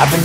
I've been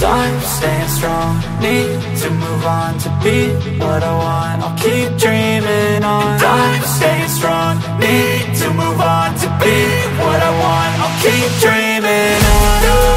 I'm staying strong, need to move on to be what I want. I'll keep dreaming on. And I'm staying strong, need to move on to be what I want. I'll keep dreaming on.